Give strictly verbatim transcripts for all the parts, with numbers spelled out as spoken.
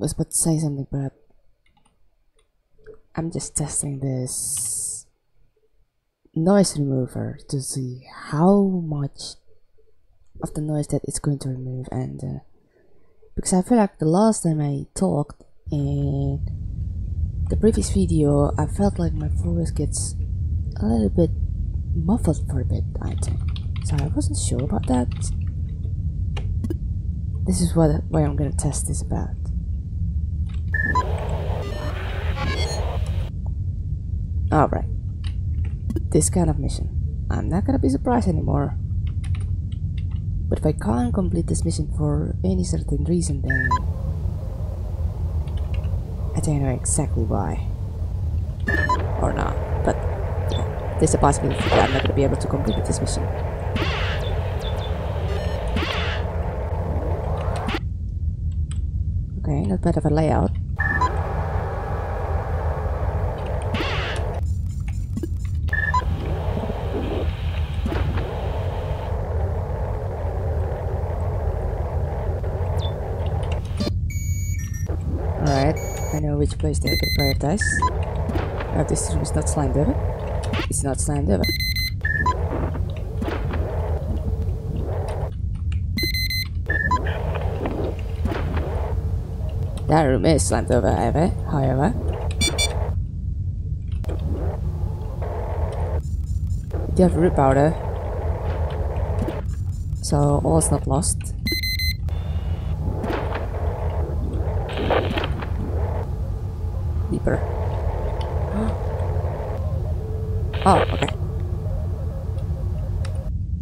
was about to say something, but I'm just testing this noise remover to see how much of the noise that it's going to remove. And uh, because I feel like the last time I talked in the previous video, I felt like my voice gets a little bit muffled for a bit, I think. So I wasn't sure about that. This is what why I'm gonna test this about. Alright. This kind of mission. I'm not gonna be surprised anymore. But if I can't complete this mission for any certain reason, then I don't know exactly why. Or not. But yeah, there's a possibility that I'm not gonna be able to complete this mission. Okay, not bad of a layout. Alright, I know which place that I can prioritize. Oh, this room is not slime devil. It's not slime devil. That room is slammed over, however. however. We do have root powder, so all is not lost. Deeper. Oh, okay.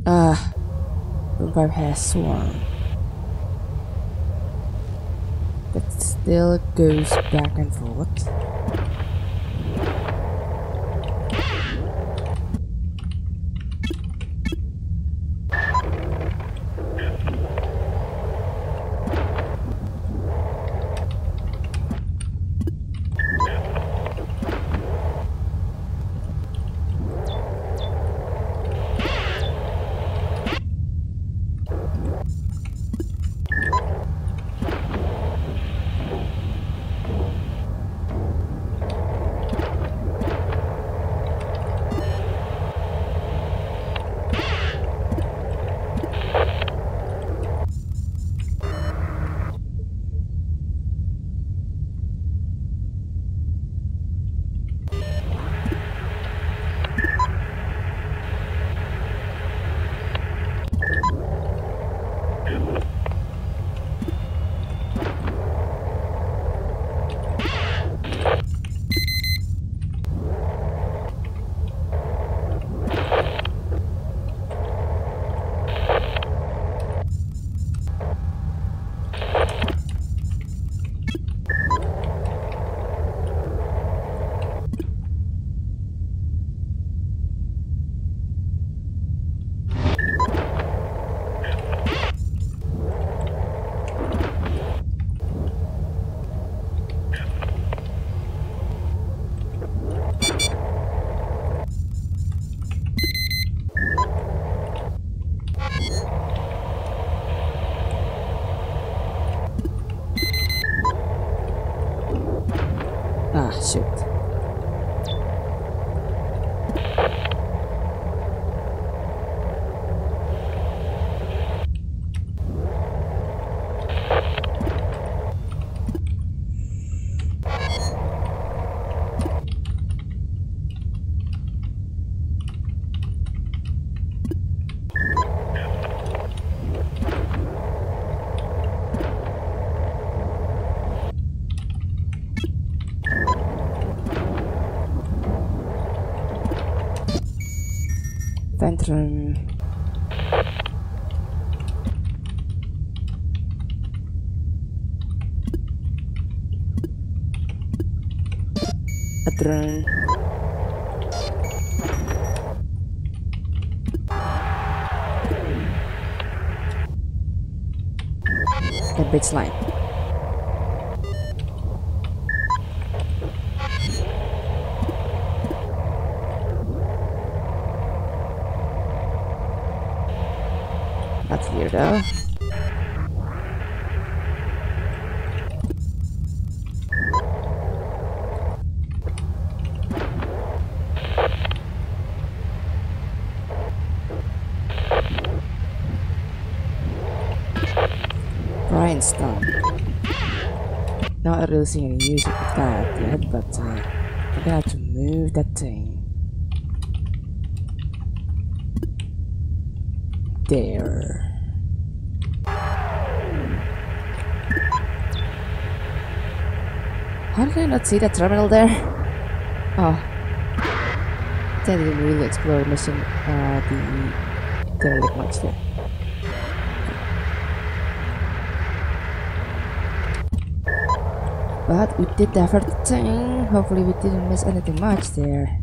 Ah, uh, room five has swarm. It still goes back and forth. Ah, shit. Ventrum. Adren. A big slime. That's weirdo. Rhinestone. Not really seeing any use of that yet, but uh, I'm gonna have to move that thing. There. How did I not see that terminal there? Oh. That didn't really explore mission, uh, the derelict much there. But we did the effort thing. Hopefully we didn't miss anything much there.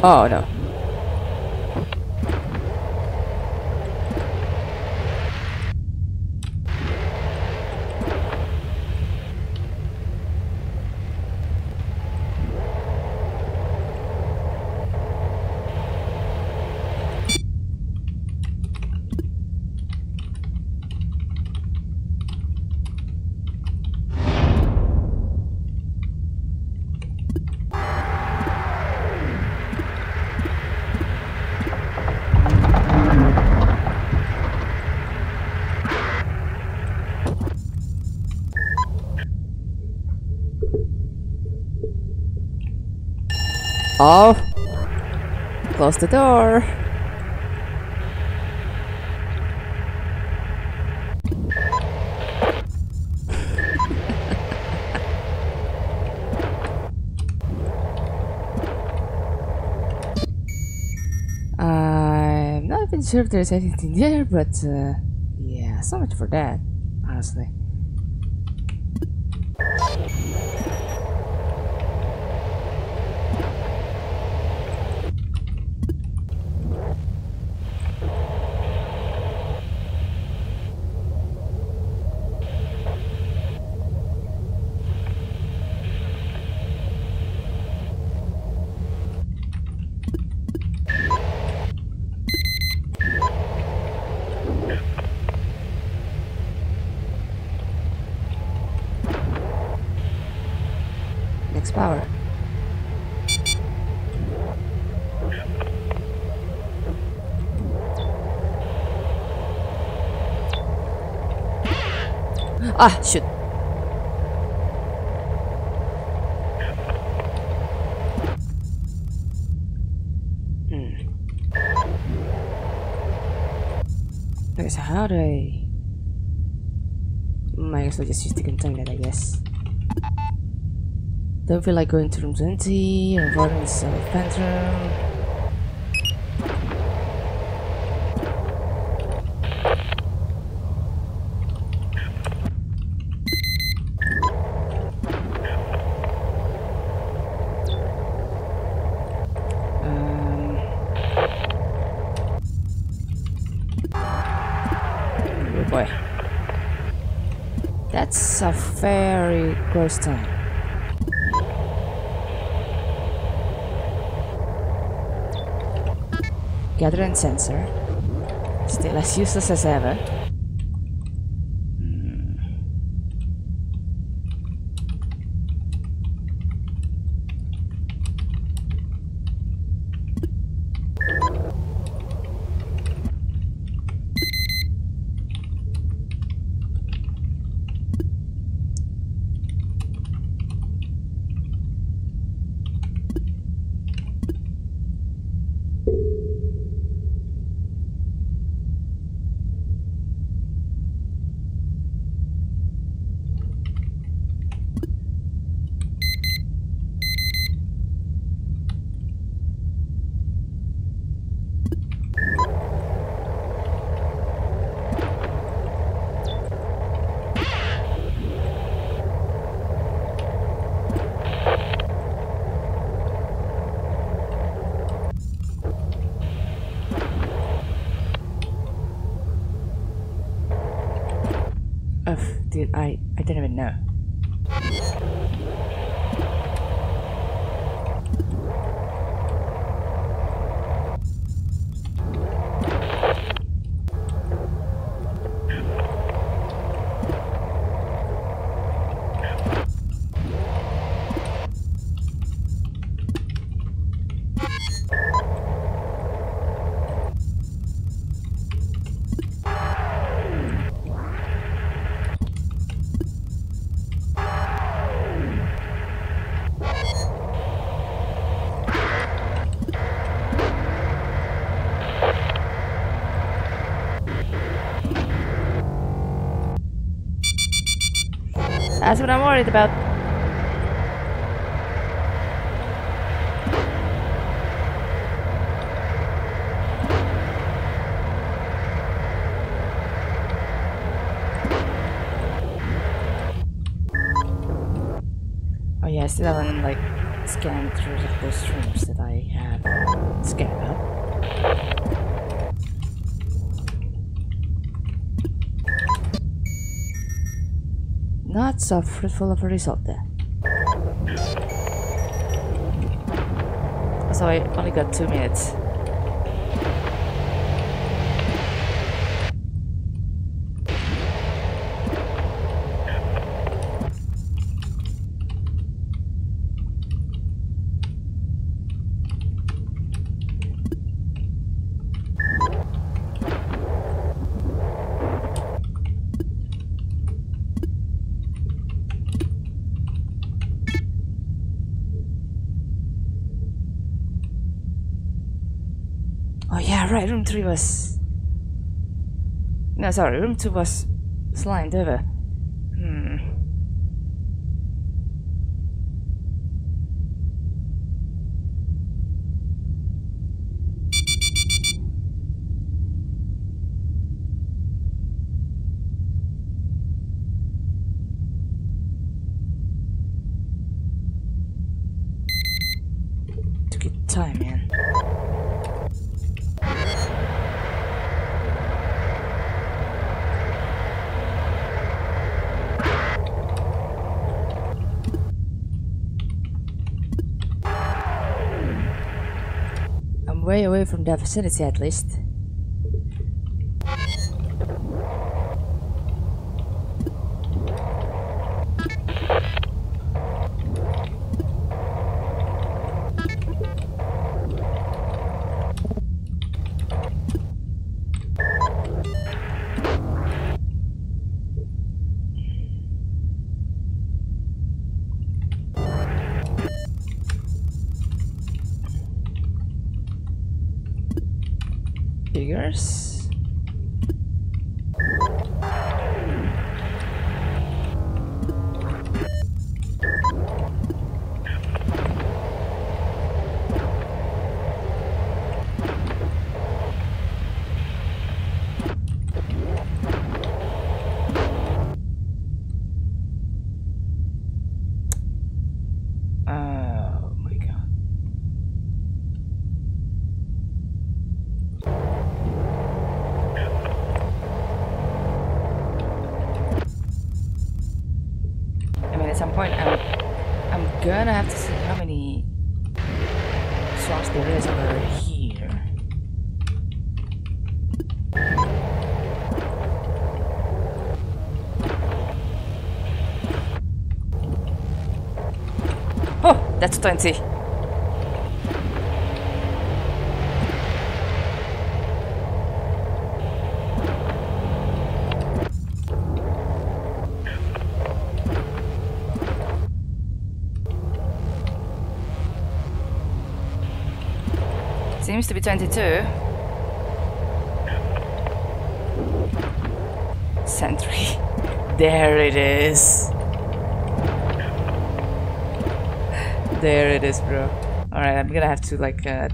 Oh no. Oh! Close the door! I'm not even sure if there's anything there, but uh, yeah, so much for that, honestly. Power. Ah, shoot. Hmm. Okay, so how do I? Might as well just use the container, I guess. Don't feel like going to room twenty or avoiding this uh, phantom. Um. Oh boy. That's a very close time. Gather and sensor. Still as useless as ever. Hmm. Dude, I, I didn't even know. That's what I'm worried about. Oh yeah, I still haven't like scanned through those rooms that I have scanned up. Not so fruitful of a result there. So I only got two minutes. Oh yeah, right, room three was... No, sorry, room two was slimed over. Hmm... Took your time, man. Way away from that vicinity, at least. Figures. At some point, I'm, I'm gonna have to see how many swaps there is over here. Oh, that's twenty. Seems to be twenty-two. Sentry. There it is. There it is, bro. Alright, I'm gonna have to like uh,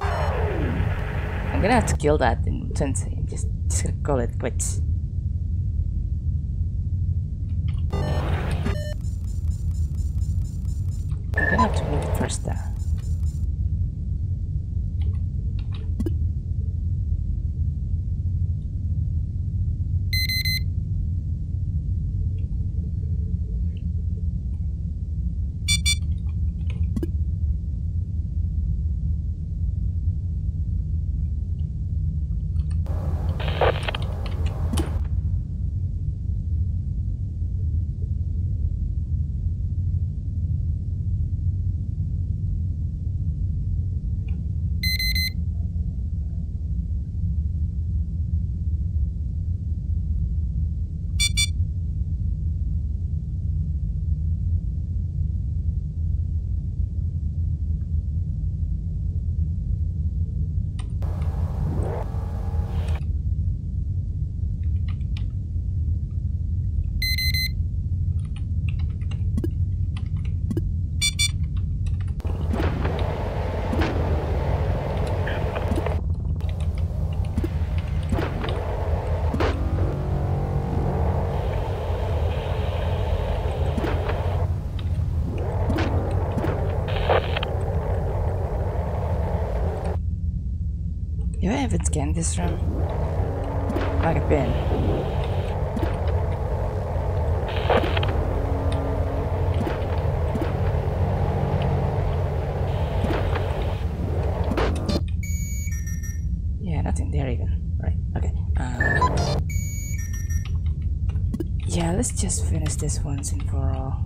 I'm gonna have to kill that in twenty. I'm just, just gonna call it quits. I'm gonna have to move it first down. Do I have it scanned this room? Like a pen. Yeah, nothing there even. Right, okay. Uh, yeah, let's just finish this once and for all.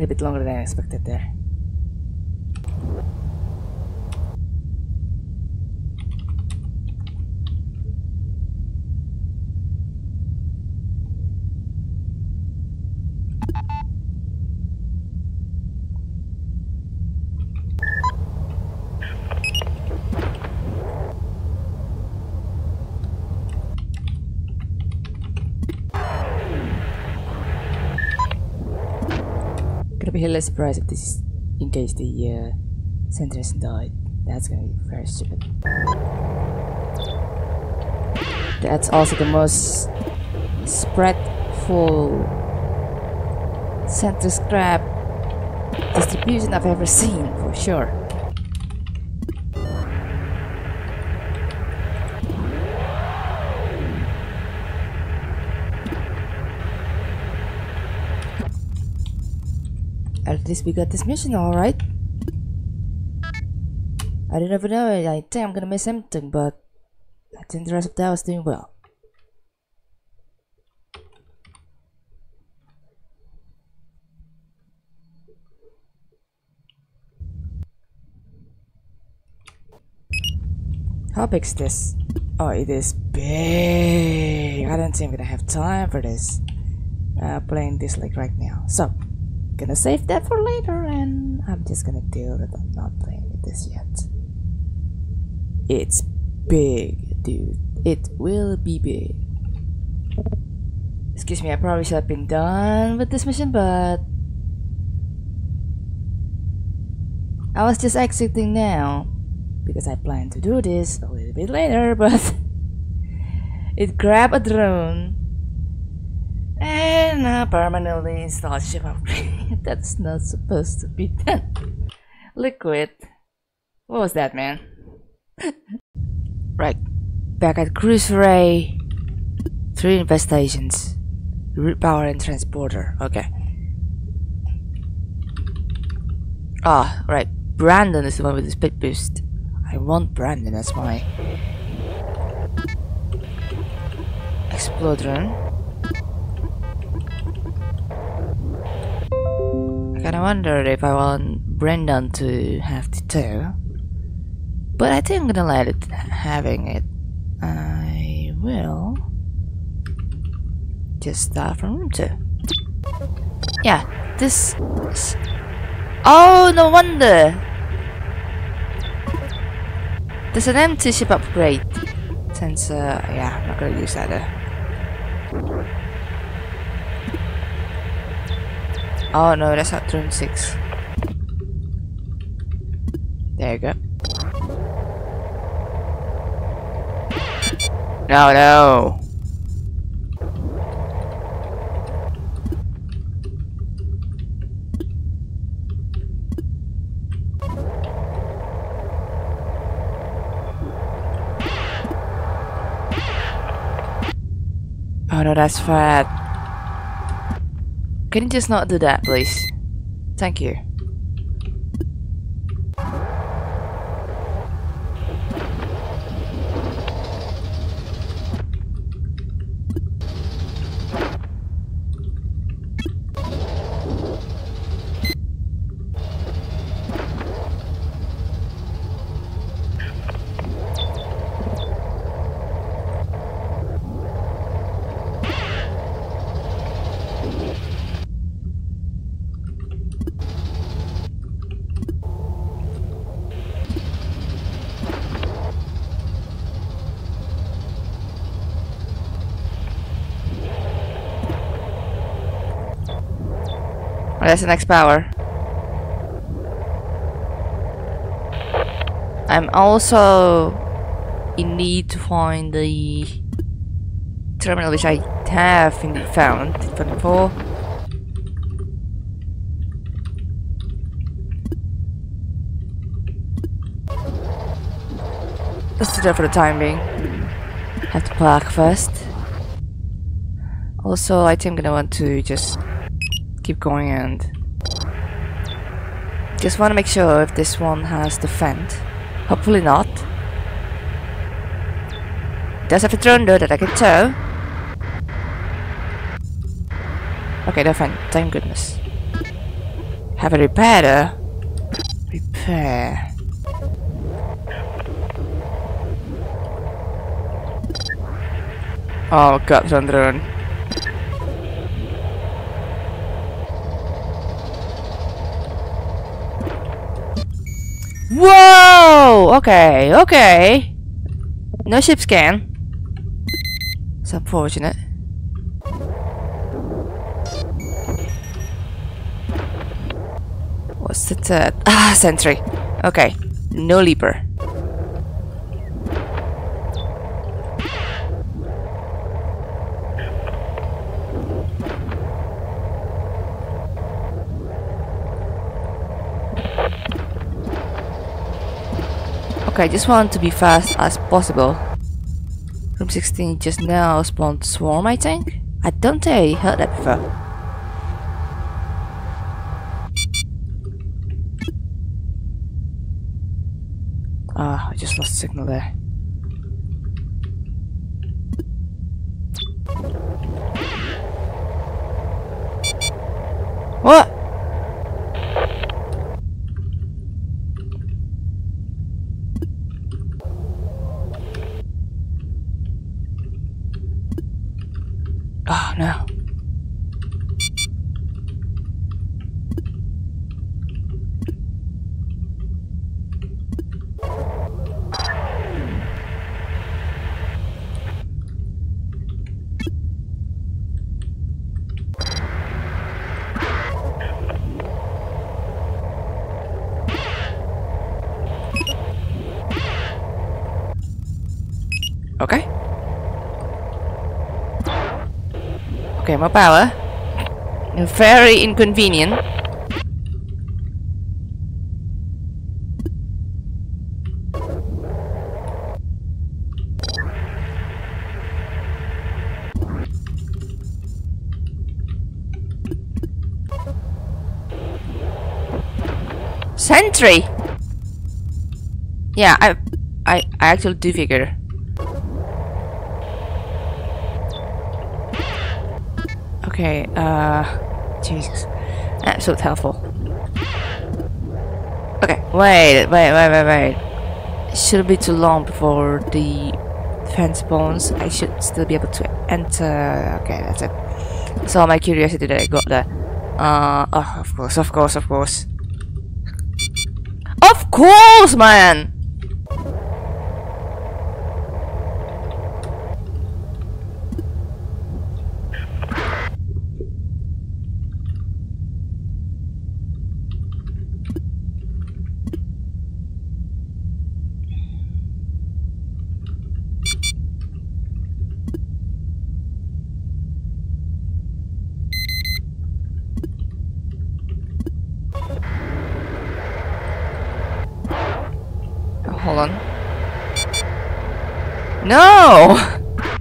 A bit longer than I expected there. I'll be hella surprised if this is in case the uh, sentries died. That's gonna be very stupid. That's also the most spread full sentry scrap distribution I've ever seen, for sure. At least we got this mission, alright. I don't even know, I think I'm gonna miss something, but I think the rest of that was doing well. How big is this? Oh, it is big. I don't think I'm gonna have time for this. Uh, playing this like right now. So gonna save that for later, and I'm just gonna deal with I'm not playing with this yet. It's big, dude. It will be big. Excuse me, I probably should have been done with this mission, but I was just exiting now because I plan to do this a little bit later, but it grabbed a drone and I permanently installed ship upgrade. That's not supposed to be done. Liquid. What was that, man? Right. Back at Cruise Ray. Three infestations. Root power and transporter. Okay. Ah, oh, right. Brandon is the one with the speed boost. I want Brandon as my exploder. I kinda wondered if I want Brendan to have the two, but I think I'm gonna let it having it. I will just start from room two. Yeah, this. Is oh, no wonder. There's an empty ship upgrade. Since uh, yeah, I'm not gonna use that. Though. Oh no, that's not turn six. There you go. No, no. Oh no, that's fat. Can you just not do that, please? Thank you. That's the next power. I'm also in need to find the terminal, which I have indeed found before. Let's do that for the time being. Have to park first. Also, I think I'm gonna want to just keep going and just want to make sure if this one has the vent. Hopefully not. It does have a drone though that I can tow. Okay, they're fine. Thank goodness. Have a repair though. Repair. Oh god, drone drone. Whoa! Okay, okay. No ship scan. It's unfortunate. What's the third? Ah, sentry. Okay, no leaper. Okay, I just want to be fast as possible. Room sixteen just now spawned swarm, I think? I don't think I heard that before. Ah, I just lost signal there. What? Oh no. Okay. Okay, more power. Very inconvenient. Sentry. Yeah, I, I, I actually do figure. Okay, uh, Jesus, absolute helpful. Okay, wait, wait, wait, wait, wait. It shouldn't be too long before the fence spawns. I should still be able to enter. Okay, that's it. It's all my curiosity that I got there. Uh, oh, of course, of course, of course. Of course, man! Hold on. No!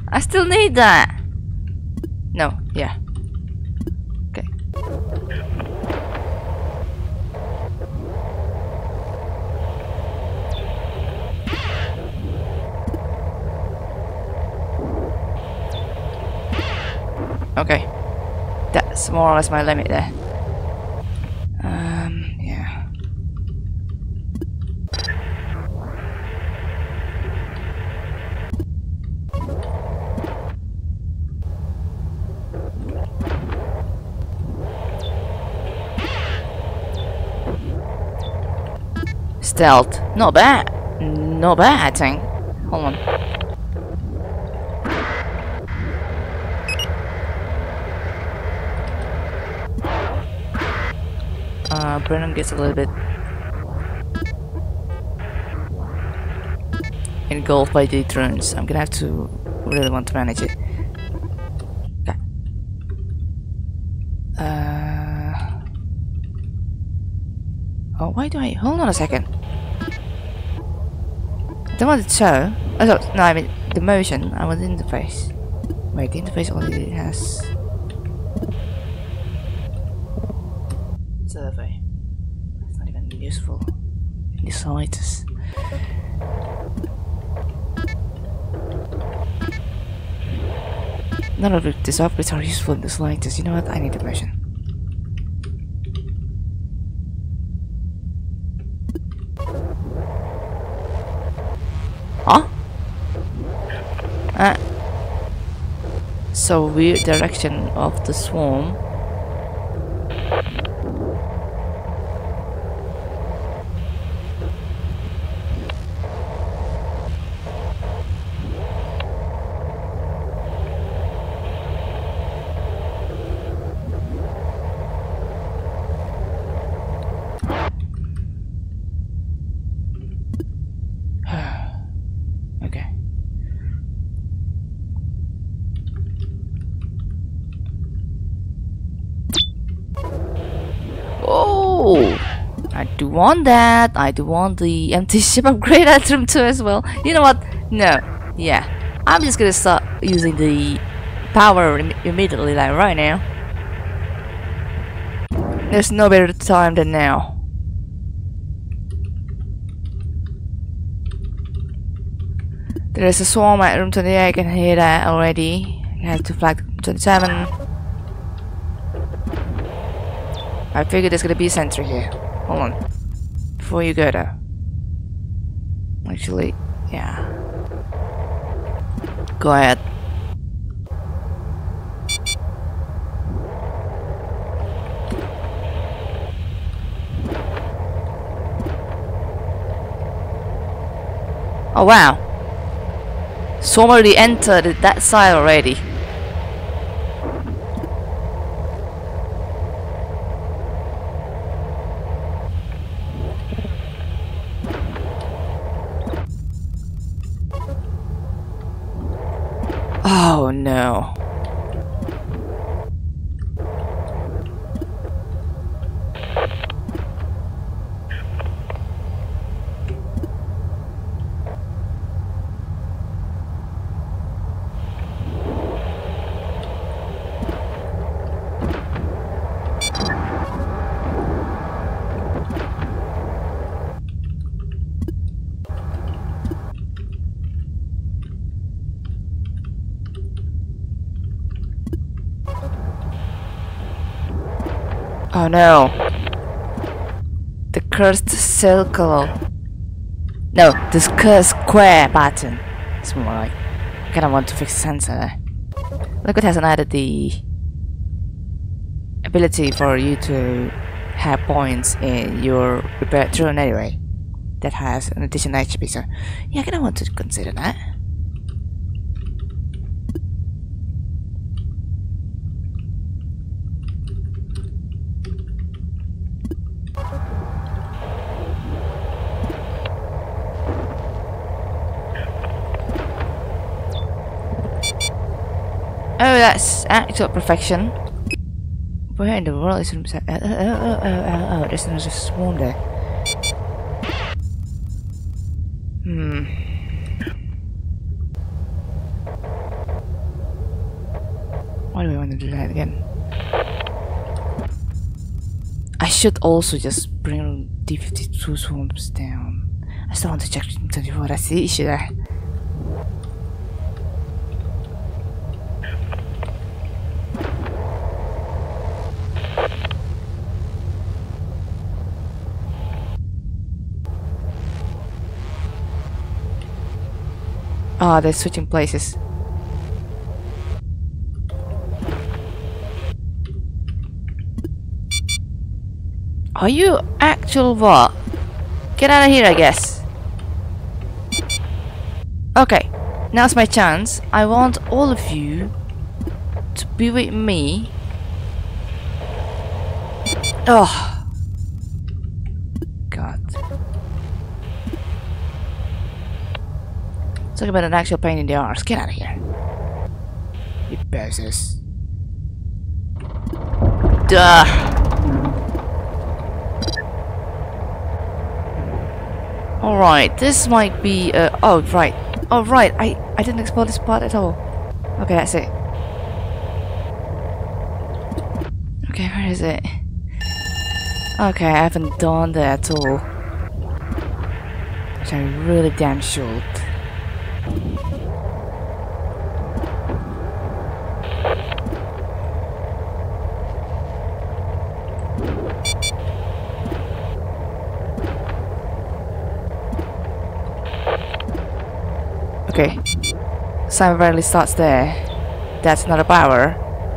I still need that! No, yeah. Okay. Okay. That's more or less my limit there. Stealth. Not bad. Not bad, I think. Hold on. Uh, Brennan gets a little bit engulfed by the drones. I'm gonna have to really want to manage it. Uh, oh, why do I... Hold on a second. I don't want to show. Oh, no, no, I mean the motion. I want the interface. Wait, the interface only has survey. It's not even useful in the slightest. None of these upgrades are useful in the slightest. You know what? I need the motion. Huh? Ah. So weird direction of the swarm. I do want that. I do want the empty ship upgrade item too as well. You know what? No. Yeah. I'm just gonna start using the power im immediately, like right now. There's no better time than now. There is a swarm at room twenty-eight. I can hear that already. I have to flag twenty-seven. I figured there's gonna be a sentry here. Hold on. Before you go there. Actually, yeah. Go ahead. Oh wow. Swarm already entered that side already. Oh no. Oh no. The cursed circle. No, this cursed square button. It's more like. I kinda want to fix the sensor there. Liquid hasn't added the ability for you to have points in your repair drone anyway. That has an additional H P, so yeah, I kinda want to consider that. Oh, that's actual perfection. Where in the world is it? Oh, oh, oh, oh, oh, oh, there's another swarm there. Hmm. gonna do that again. I should also just bring D fifty-two swamps down. I still want to check twenty-four. I see, should I? Ah, oh, they're switching places. Are you actual what? Get out of here, I guess. Okay, now's my chance. I want all of you to be with me. Oh, God. Talk about an actual pain in the arse. Get out of here. You peasants. Duh. Alright, this might be. Uh, oh, right. Oh, right. I, I didn't explore this part at all. Okay, that's it. Okay, where is it? Okay, I haven't done that at all. Which I'm really damn sure. Okay, Simon barely starts there. That's not a power,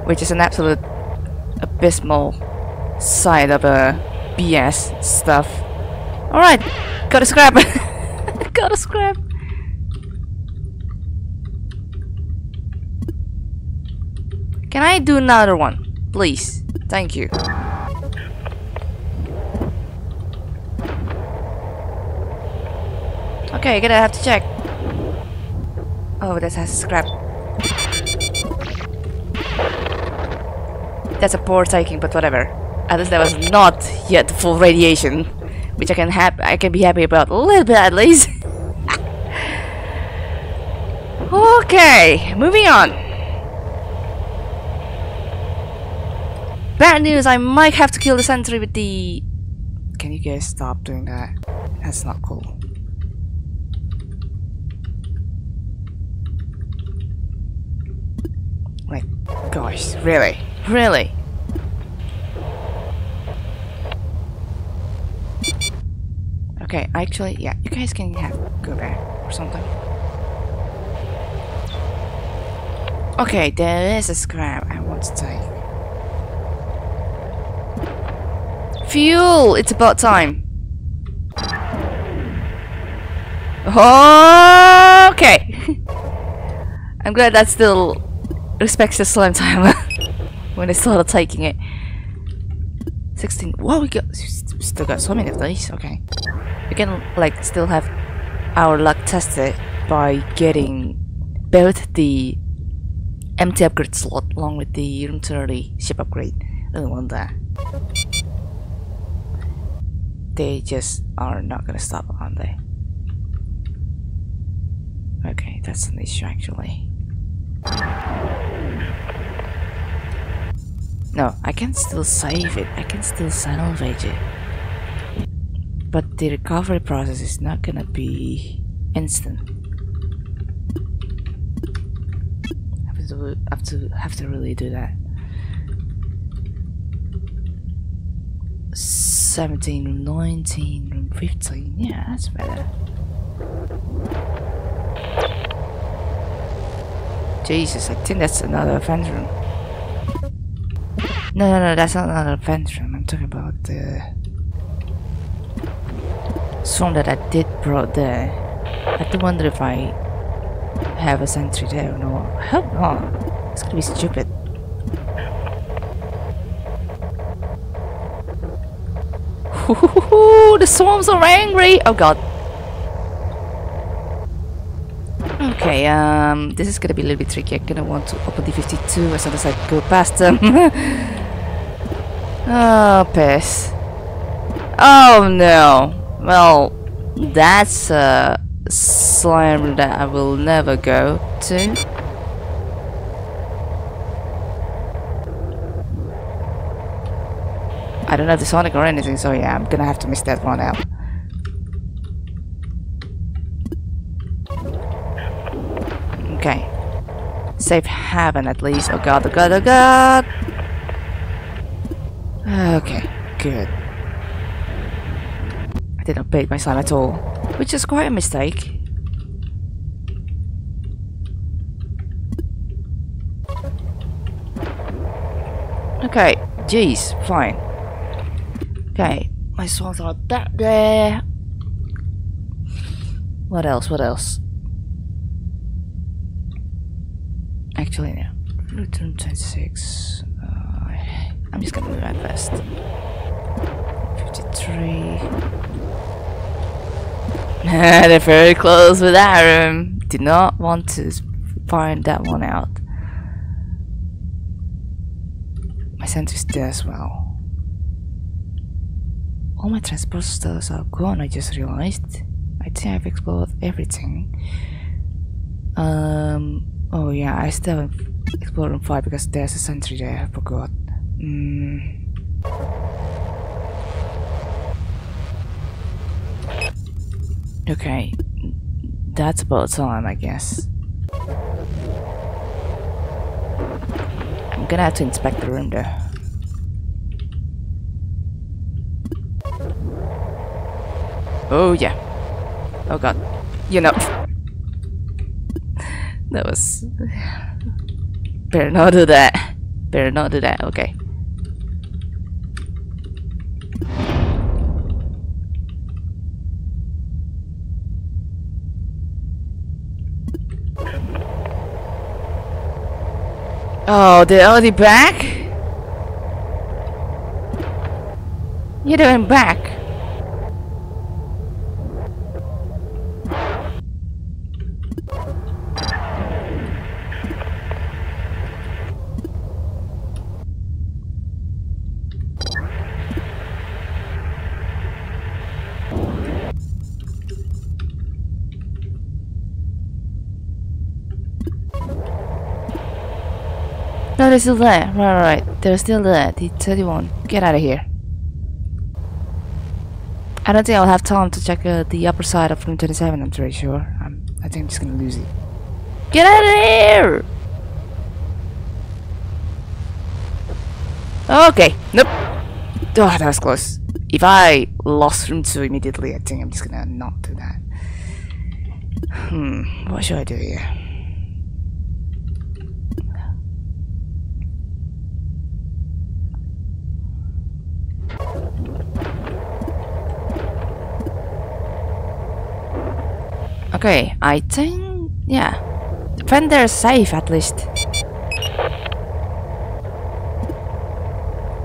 which is an absolute abysmal side of a B S stuff. Alright, gotta scrap. Gotta scrap. Can I do another one? Please. Thank you. Okay, I'm gonna have to check. Oh, that has scrap. That's a poor taking, but whatever. At least that was not yet full radiation, which I can hap I can be happy about a little bit at least. Okay, moving on. Bad news, I might have to kill the sentry with the... Can you guys stop doing that? That's not cool. My gosh, really? Really? Okay, actually, yeah, you guys can have go back or something. Okay, there is a scrap I want to take. Fuel! It's about time. Okay. I'm glad that still respects the slime timer when it started taking it. sixteen. Whoa, we got still got so many of these. Okay, we can like still have our luck tested by getting both the empty upgrade slot along with the room thirty ship upgrade. I don't want that. They just are not gonna stop, aren't they? Okay, that's an issue actually. No, I can still save it. I can still salvage it. But the recovery process is not gonna be instant. I have to have to have to really do that. seventeen, room nineteen, room fifteen, yeah, that's better. Jesus, I think that's another event room. No, no, no, that's not another event room. I'm talking about the swarm that I did brought there. I do wonder if I have a sentry there or not. I hope not. It's gonna be stupid. Ooh, the swarms are angry! Oh god. Okay, um, this is gonna be a little bit tricky. I'm gonna want to open the fifty-two as soon as I go past them. Oh, piss. Oh no. Well, that's a slime that I will never go to. I don't know the Sonic or anything, so yeah, I'm gonna have to miss that one out. Okay. Safe haven at least. Oh god, oh god, oh god! Okay, good. I didn't bait my son at all, which is quite a mistake. Okay, jeez, fine. Okay, my swans are that there. What else, what else? Actually, no. Route twenty-six. Uh, I'm just gonna move at best. fifty-three. They're very close with that room. Did not want to find that one out. My sentry's there as well. All my transport stores are gone, I just realized. I think I've explored everything. Um, oh yeah, I still haven't explored room five because there's a sentry there, I forgot. Mm. Okay, that's about time, I guess. I'm gonna have to inspect the room there. Oh yeah. Oh god. You know. That was... Better not do that. Better not do that. Okay. Oh, they're already back? You're doing back. No, they're still there. Right, right, they're still there. The thirty-one. Get out of here. I don't think I'll have time to check uh, the upper side of room twenty-seven, I'm pretty sure. I'm, I think I'm just gonna lose it. Get out of here! Okay, nope. Oh, that was close. If I lost room two immediately, I think I'm just gonna not do that. Hmm, what should I do here? Okay, I think, yeah, when they're safe at least.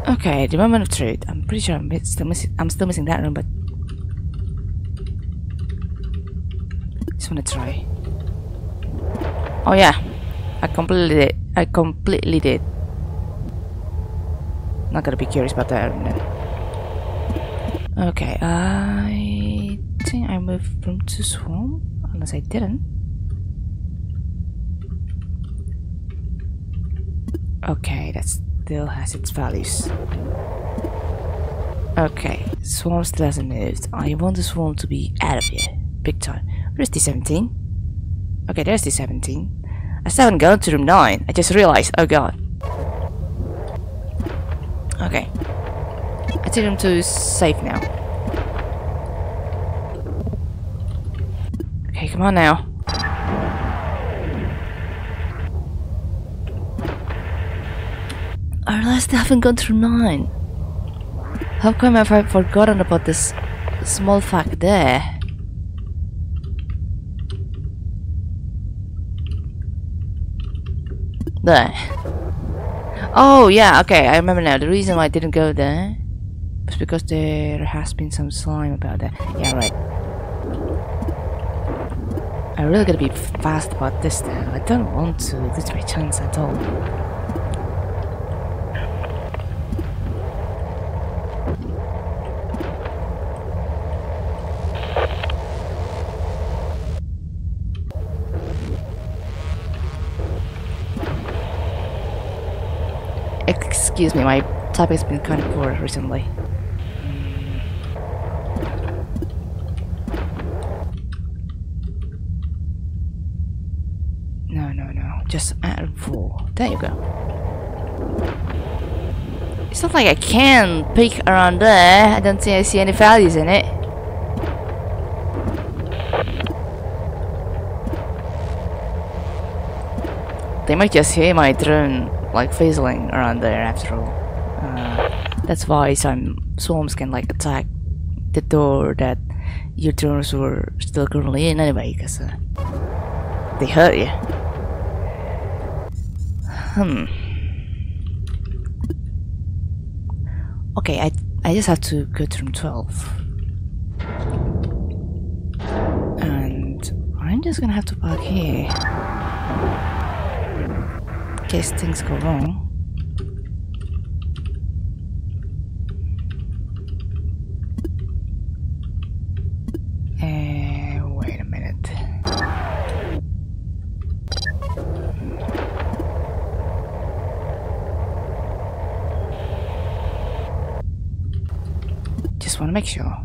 Okay, the moment of truth. I'm pretty sure I'm still missing. I'm still missing that room, but just wanna try. Oh yeah, I completely did. I completely did. Not gonna be curious about that room then. Okay, I think I moved room to swamp. Unless I didn't. Okay, that still has its values. Okay, swarm still hasn't moved. I want the swarm to be out of here. Big time. Where's the seventeen? Okay, there's the seventeen. I still haven't gone to room nine. I just realized. Oh god. Okay. I think room two is safe now. Okay, come on now. I realized I haven't gone through nine. How come have I forgotten about this small fact there? There. Oh yeah, okay, I remember now. The reason why I didn't go there was because there has been some slime about that. Yeah, right. I'm really gonna be fast about this now. I don't want to lose my chance at all. Excuse me, my topic's been kind of poor recently. No, no, no. Just add full. There you go. It's not like I can peek around there. I don't think I see any values in it. They might just hear my drone like fizzling around there after all. Uh, that's why some swarms can like attack the door that your drones were still currently in anyway, because uh, they hurt you. Hmm. Okay, I I just have to go to room twelve, and I'm just gonna have to park here. In case things go wrong. Uh, wait a minute. Just want to make sure.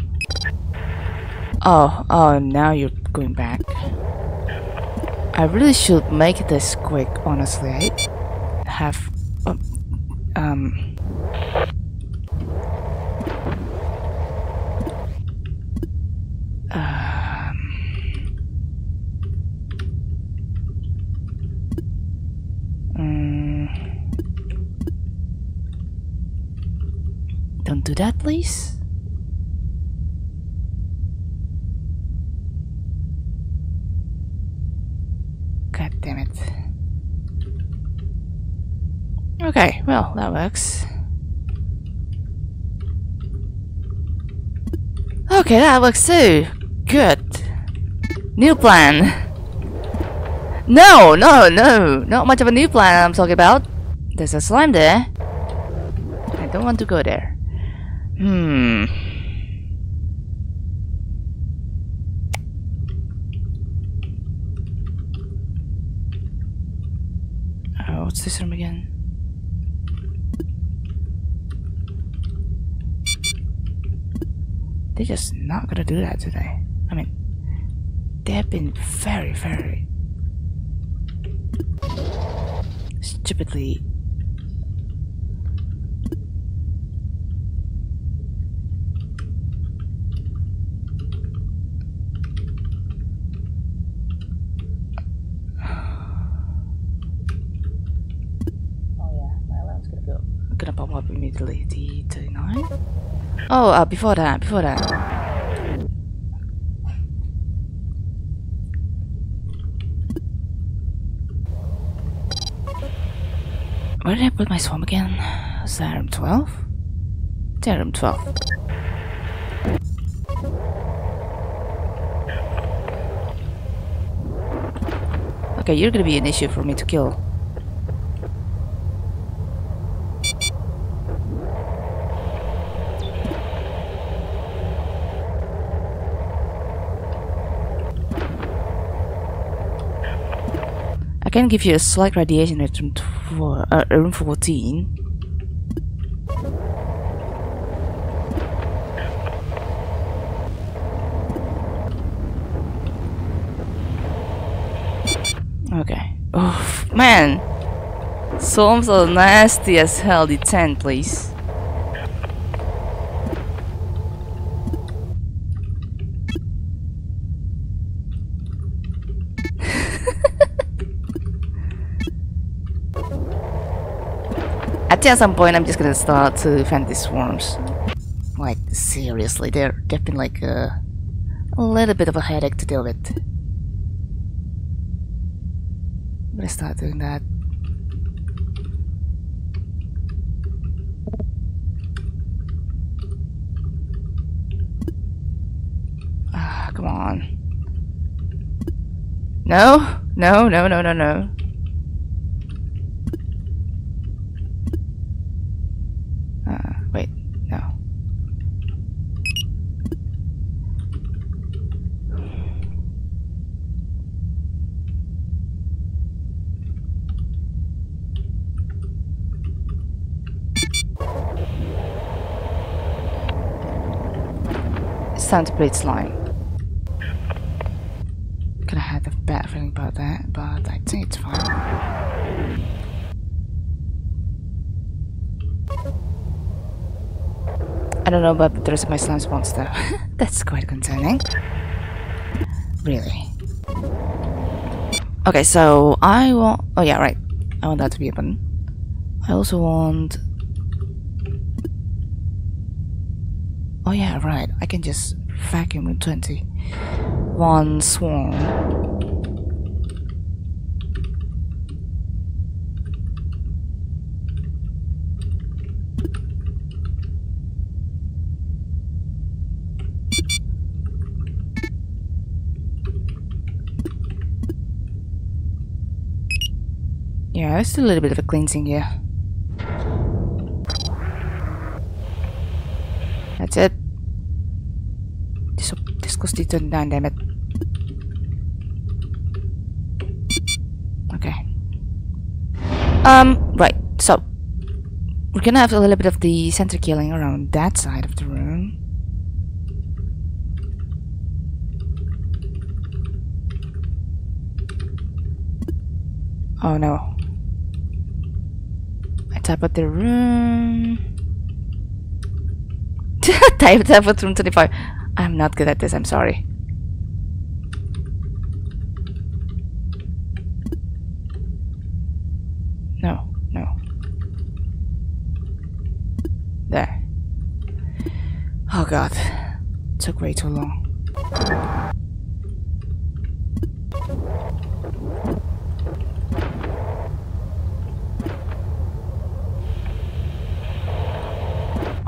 Oh, oh, now you're going back. I really should make this quick, honestly. I have uh, um um don't do that, please. Okay, well, that works. Okay, that works too. Good. New plan. No, no, no. Not much of a new plan I'm talking about. There's a slime there. I don't want to go there. Hmm. Oh, what's this room again? They're just not gonna do that today. I mean, they've been very, very stupidly immediately. D thirty-nine. Oh, uh, before that, before that. Where did I put my swarm again? Was that room twelve? There, room twelve. Okay, you're gonna be an issue for me to kill. I can give you a slight radiation at room, uh, room fourteen. Okay. Oh man, swarms are nasty as hell. D ten, please. At some point, I'm just gonna start to fan these swarms. Like seriously, they're they've been like a, a little bit of a headache to deal with. I'm gonna start doing that. Ah, come on! No, no, no, no, no, no. centipedes line. Could have had a bad feeling about that, but I think it's fine. I don't know about the rest of my slimes monster. That's quite concerning. Really. Okay, so I want... Oh yeah, right. I want that to be open. I also want... Oh yeah, right. I can just vacuum with twenty. One swarm. Yeah, there's still a little bit of a cleansing here. That's it. This, this cost you twenty-nine, damn it. Okay. Um, right, so we're gonna have a little bit of the center killing around that side of the room. Oh no. Type out the room. Type type out room twenty-five. I'm not good at this, I'm sorry. No, no. There. Oh god. Took way too long.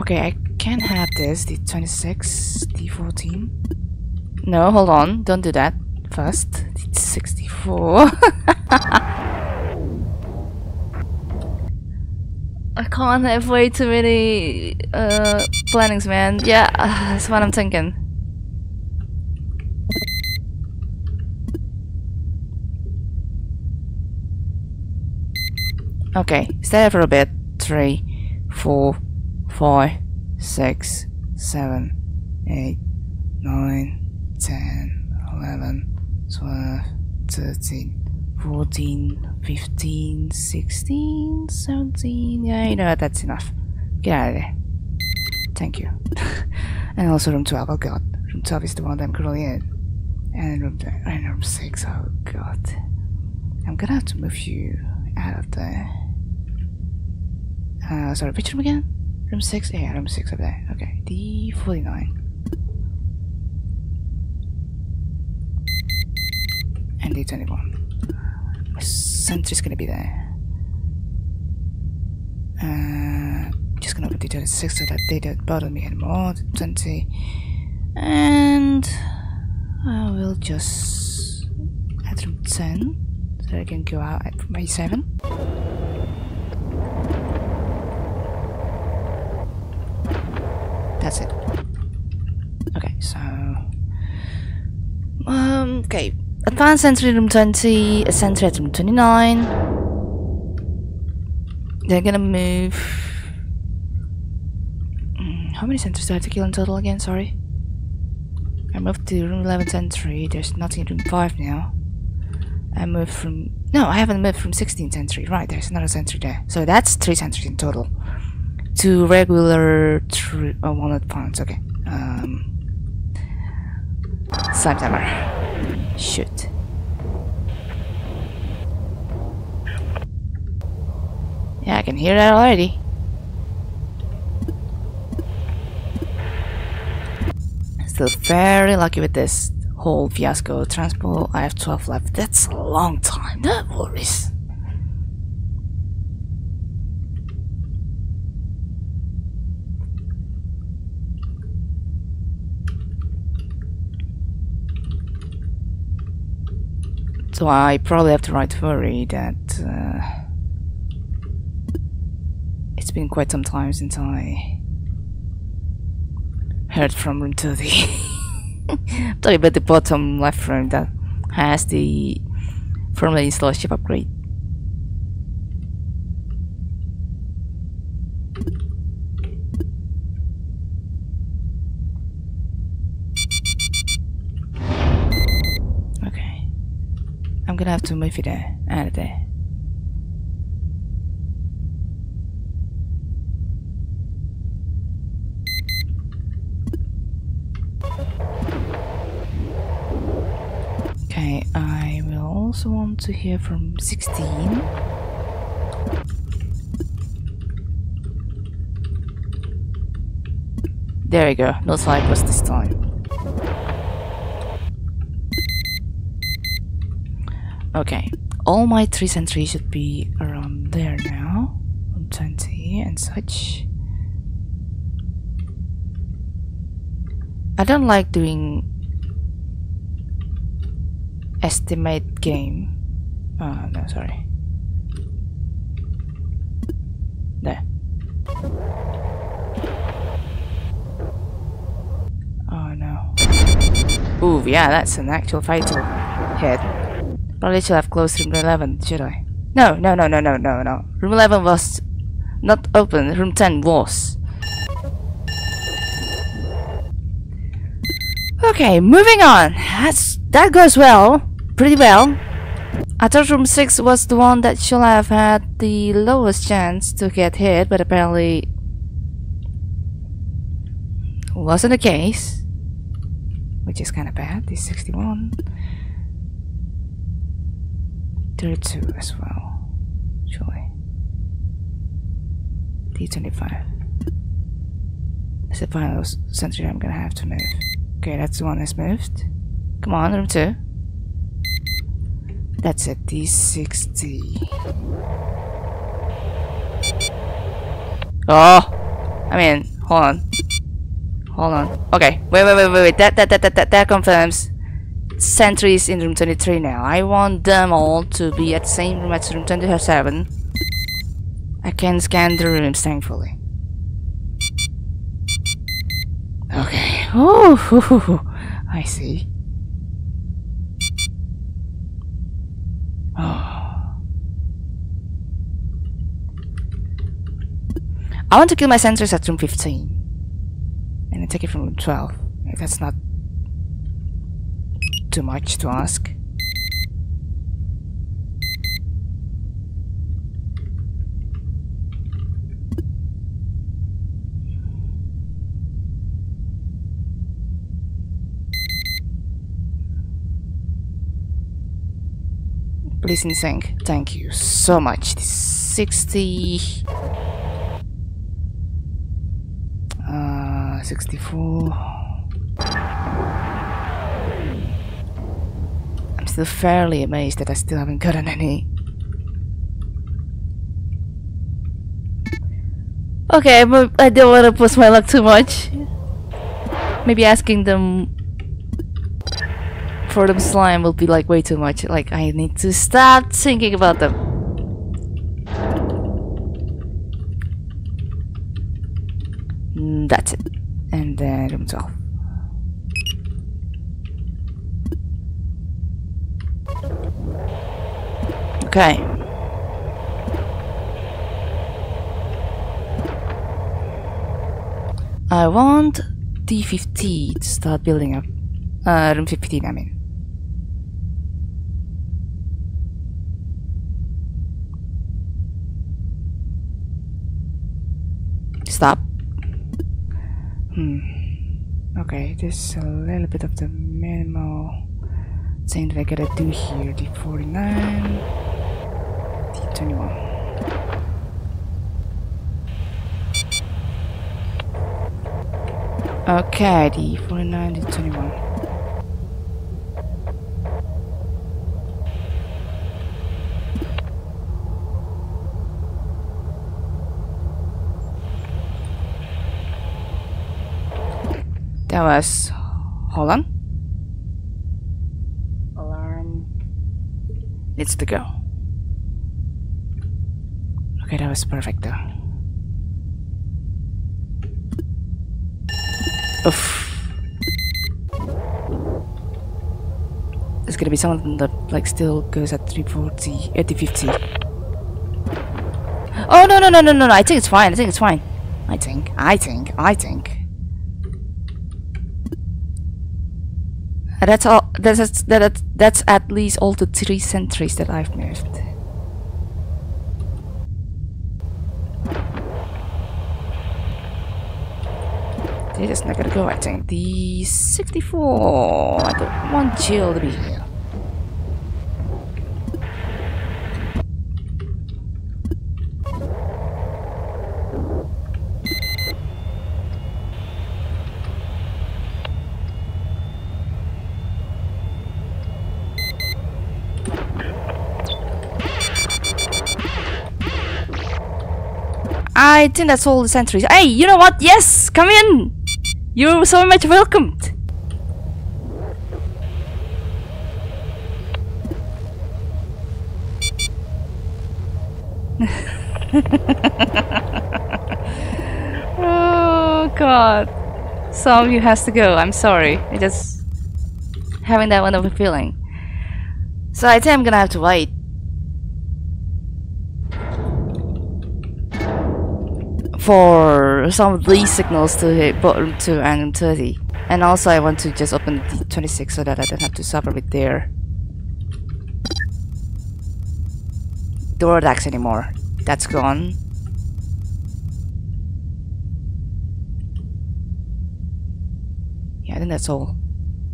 Okay, I can have this, the twenty-six, the fourteen. No, hold on, don't do that. First, the sixty-four. I can't have way too many uh, plannings, man. Yeah, uh, that's what I'm thinking. Okay, stay there for a bit. Three, four. Four, six, seven, eight, nine, ten, eleven, twelve, thirteen, fourteen, fifteen, sixteen, seventeen. Yeah, you know what? That's enough. Get out of there. Thank you. And also room twelve. Oh god, room twelve is the one that I'm currently in. And room ten, and room six. Oh god, I'm gonna have to move you out of there. Uh, sorry, which room again? Room six? Yeah, room six up there. Okay, D forty-nine. And D twenty-one. My sentry's gonna be there. Uh, just gonna put D twenty-six so that they don't bother me anymore. D twenty. And I will just add room ten so I can go out at my seven. That's it. Okay, so... Um, okay. Advanced sentry room twenty, a sentry at room twenty-nine. They're gonna move... Mm, how many sentries do I have to kill in total again? Sorry. I moved to room eleven sentry. There's nothing in room five now. I moved from... No, I haven't moved from sixteen sentry. Right, there's another sentry there. So that's three sentries in total. Two regular, three, oh, one advance, okay. Um, slime timer. Shoot. Yeah, I can hear that already. Still very lucky with this whole fiasco. Transport, I have twelve left. That's a long time, no worries. So I probably have to write worry that uh, it's been quite some time since I heard from room thirty. I'm talking about the bottom left room that has the firmly installed ship upgrade. I'm gonna have to move it there, out of there. Okay, I will also want to hear from sixteen. There we go, no snipers this time. Okay, all my three sentries should be around there now. twenty and such. I don't like doing estimate game. Oh no, sorry. There. Ooh, yeah, that's an actual fatal hit. Probably should have closed room eleven, should I? No, no, no, no, no, no, no. Room eleven was not open, room ten was. Okay, moving on. That's, that goes well. Pretty well. I thought room six was the one that should have had the lowest chance to get hit, but apparently wasn't the case. Which is kind of bad. This sixty-one, thirty-two as well. Surely. D twenty-five. That's the final sentry I'm gonna have to move. Okay, that's the one that's moved. Come on, room two. That's it. D sixty. Oh, I mean, hold on. Hold on. Okay. Wait, wait, wait, wait, wait. That, that, that, that, that, that confirms sentries in room twenty-three now. I want them all to be at the same room as room twenty-seven. I can scan the rooms, thankfully. Okay. Ooh, I see. Oh. I want to kill my sentries at room fifteen. And I take it from twelve. That's not too much to ask. Please in sync. Thank you so much. This sixty. sixty-four. I'm still fairly amazed that I still haven't gotten any. Okay, but I don't want to push my luck too much. Maybe asking them for them slime will be like way too much. Like, I need to stop thinking about them. That's it. And then room twelve. Okay. I want D fifty to start building up. Uh, room fifteen, I mean. Stop. Hmm. Okay, this is a little bit of the minimal thing that I gotta do here. D forty-nine, D twenty-one. Okay, D forty-nine, D twenty-one. That was... hold on. Alarm. Needs to go. Okay, that was perfect though. Oof. There's gonna be someone that like still goes at three forty, eighty fifty. Oh no no no no no no, I think it's fine, I think it's fine. I think, I think, I think. And that's all. That's that. That's at least all the three sentries that I've moved. This is not gonna go. I think the sixty-four. I don't want Jill to be here. I think that's all the sentries. Hey, you know what? Yes, come in. You're so much welcomed. Oh God! Some of you has to go. I'm sorry. I just having that wonderful feeling. So I think I'm gonna have to wait. For some of these signals to hit bottom to and thirty, and also I want to just open the twenty-six so that I don't have to suffer with their door attacks anymore. That's gone. Yeah, I think that's all.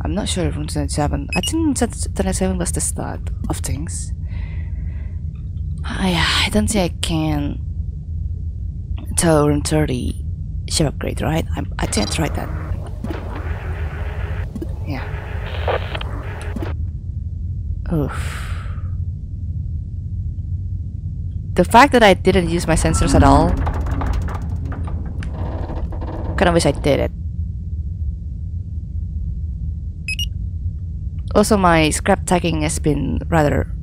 I'm not sure if room twenty-seven. I think twenty-seven was the start of things. I I don't think I can. So room thirty ship upgrade, right? I'm, I think I tried that. Yeah. Oof. The fact that I didn't use my sensors at all, kinda wish I did it. Also my scrap tagging has been rather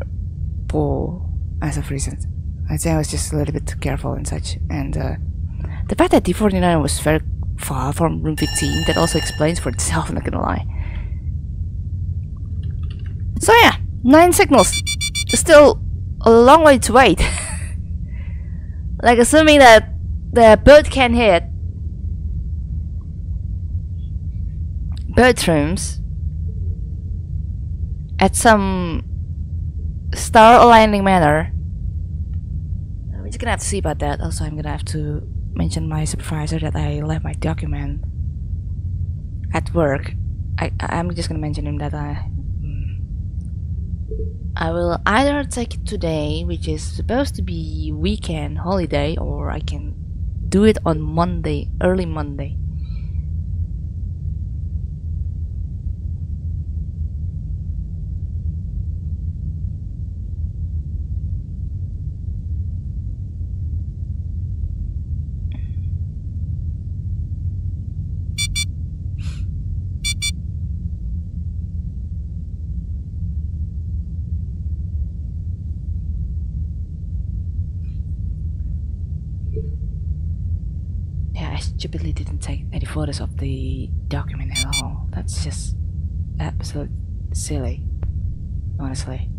poor as of recent. I think I was just a little bit careful and such, and uh, the fact that D forty-nine was very far from room fifteen, that also explains for itself, I'm not gonna lie. So yeah, nine signals. Still a long way to wait. Like, assuming that the bird can hit bird rooms at some star aligning manner. I'm just gonna have to see about that. Also, I'm gonna have to mention my supervisor that I left my document at work. I, I'm just gonna mention him that I I will either take it today, which is supposed to be weekend holiday, or I can do it on Monday, early Monday. Stupidly didn't take any photos of the document at all. That's just absolute silly, honestly.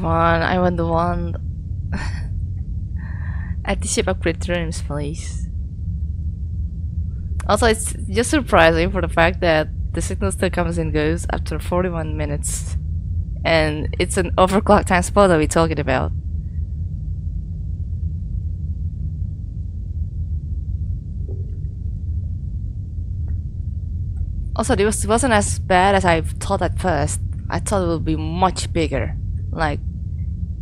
Come on, I want the wand. At the ship upgrade rooms, please. Also, it's just surprising for the fact that the signal still comes and goes after forty-one minutes. And it's an overclock time spot that we're talking about. Also, this wasn't as bad as I thought at first. I thought it would be much bigger. Like,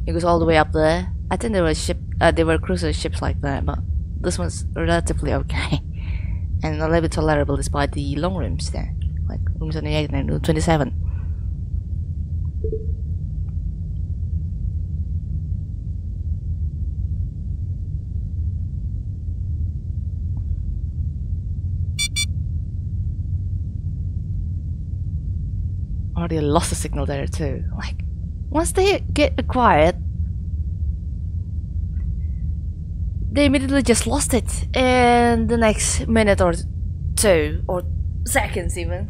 it goes all the way up there. I think there were ship, uh, there were cruiser ships like that, but this one's relatively okay. And a little bit tolerable despite the long rooms there. Like, rooms twenty-eight and room twenty-seven. Already lost the signal there too. Like, once they get acquired, they immediately just lost it in the next minute or two, or seconds even,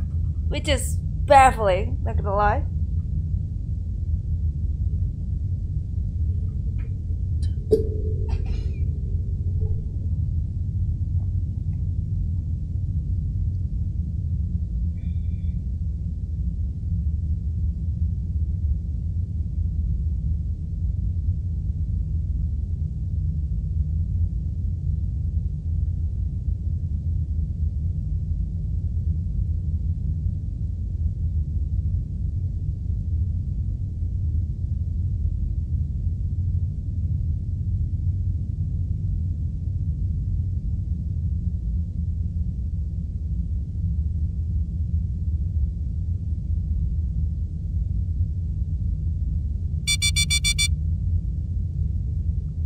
which is baffling, not gonna lie.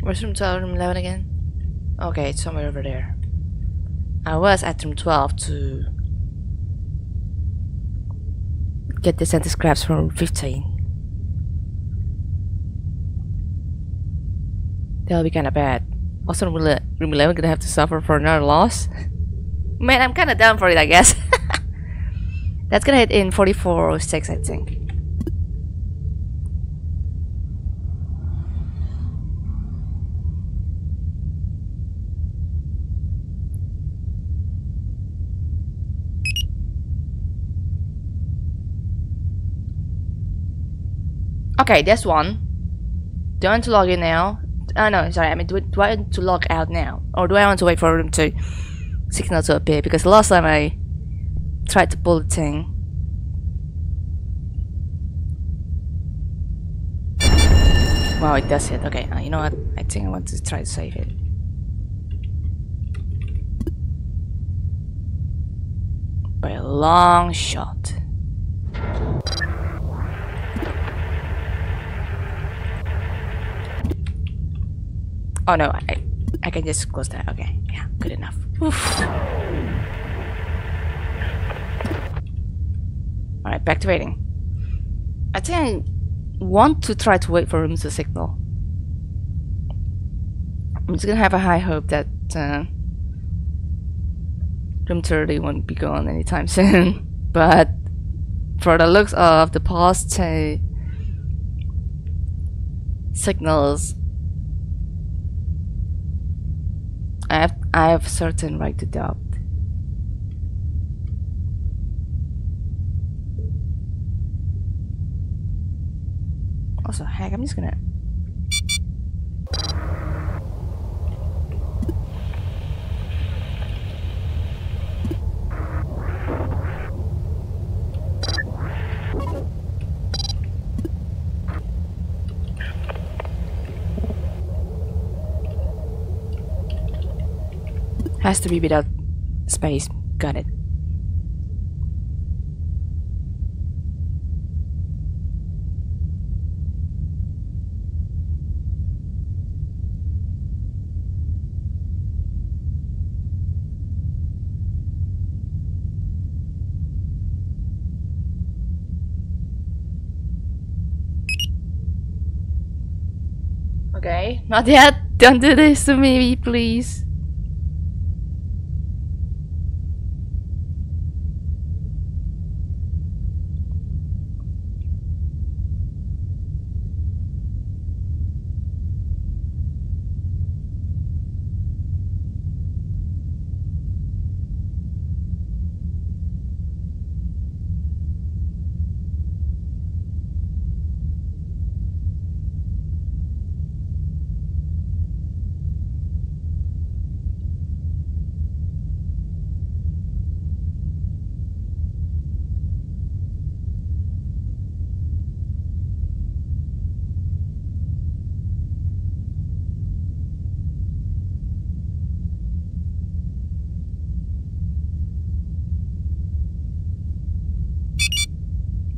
Where's room twelve, room eleven again? Okay, it's somewhere over there. I was at room twelve to get the center scraps from room fifteen. That'll be kinda bad. Also, room eleven gonna have to suffer for another loss. Man, I'm kinda down for it, I guess. That's gonna hit in forty-four or six, I think. Okay, that's one. Do I want to log in now? Oh no, sorry, I mean, do, do I want to log out now? Or do I want to wait for room to signal to appear? Because last time I tried to pull the thing. Wow, it does hit. Okay, uh, you know what? I think I want to try to save it. By a long shot. Oh no, I, I can just close that. Okay, yeah, good enough. Alright, back to waiting. I think I want to try to wait for room to signal. I'm just gonna have a high hope that uh, room thirty won't be gone anytime soon. But for the looks of the past uh, signals, I have, I have certain right to doubt. Also, heck, I'm just gonna... Has to be without space. Got it. Okay, not yet. Don't do this to me, please.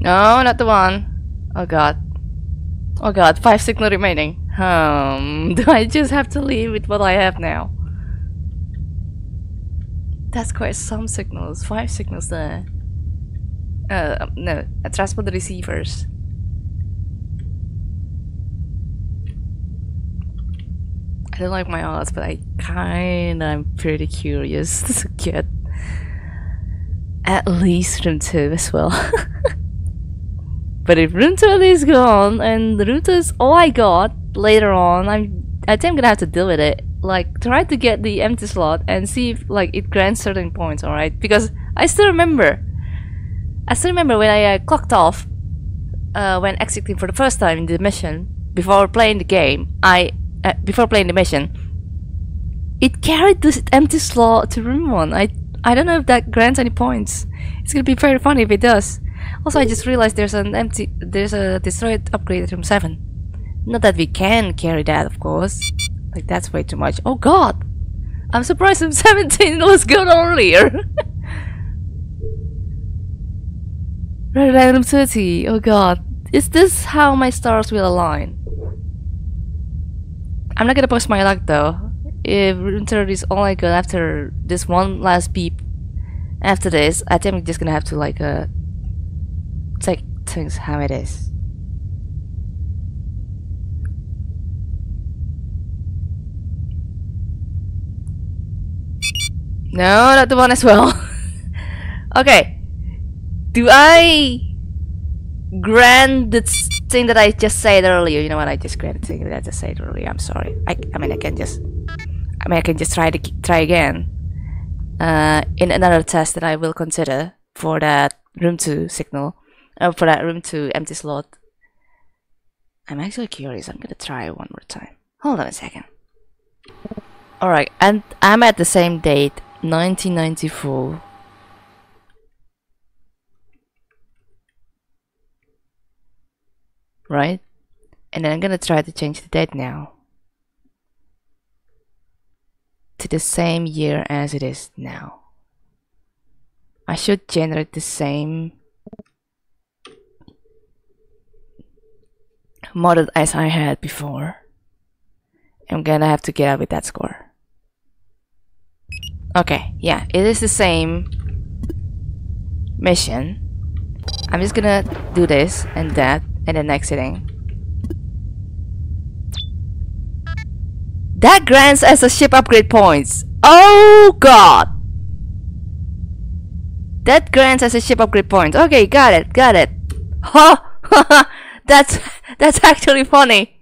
No, not the one. Oh god. Oh god, five signal remaining. Um, do I just have to leave with what I have now? That's quite some signals. Five signals there. Uh, no, I transport the receivers. I don't like my odds, but I kinda am pretty curious to get at least room two as well. But if room two is gone and room two is all I got later on, I'm I think I'm gonna have to deal with it. Like, try to get the empty slot and see if like it grants certain points, alright? Because I still remember I still remember when I uh, clocked off uh, when exiting for the first time in the mission before playing the game, I Uh, before playing the mission, it carried this empty slot to room one. I I don't know if that grants any points. It's gonna be very funny if it does. Also, I just realized there's an empty, there's a destroyed upgrade at room seven. Not that we can carry that, of course. Like, that's way too much. Oh god, I'm surprised room seventeen was gone earlier. Rather than room thirty. Oh god, is this how my stars will align? I'm not gonna push my luck though. If room thirty is all I got after this one last beep, after this, I think I'm just gonna have to like uh take things how it is. No, not the one as well. Okay, do I grant the thing that I just said earlier? You know what, I just granted the thing that I just said earlier. I'm sorry. I, I mean I can just I mean I can just try to try again uh, in another test that I will consider for that room two signal, uh, for that room two empty slot. I'm actually curious. I'm gonna try one more time. Hold on a second. Alright, and I'm at the same date, nineteen ninety-four. Right? And then I'm gonna try to change the date now to the same year as it is now. I should generate the same model as I had before. I'm gonna have to get up with that score. Okay, yeah, it is the same mission. I'm just gonna do this and that, and then exiting. That grants us a ship upgrade points. Oh god! That grants us a ship upgrade points. Okay, got it, got it. Huh? That's that's actually funny.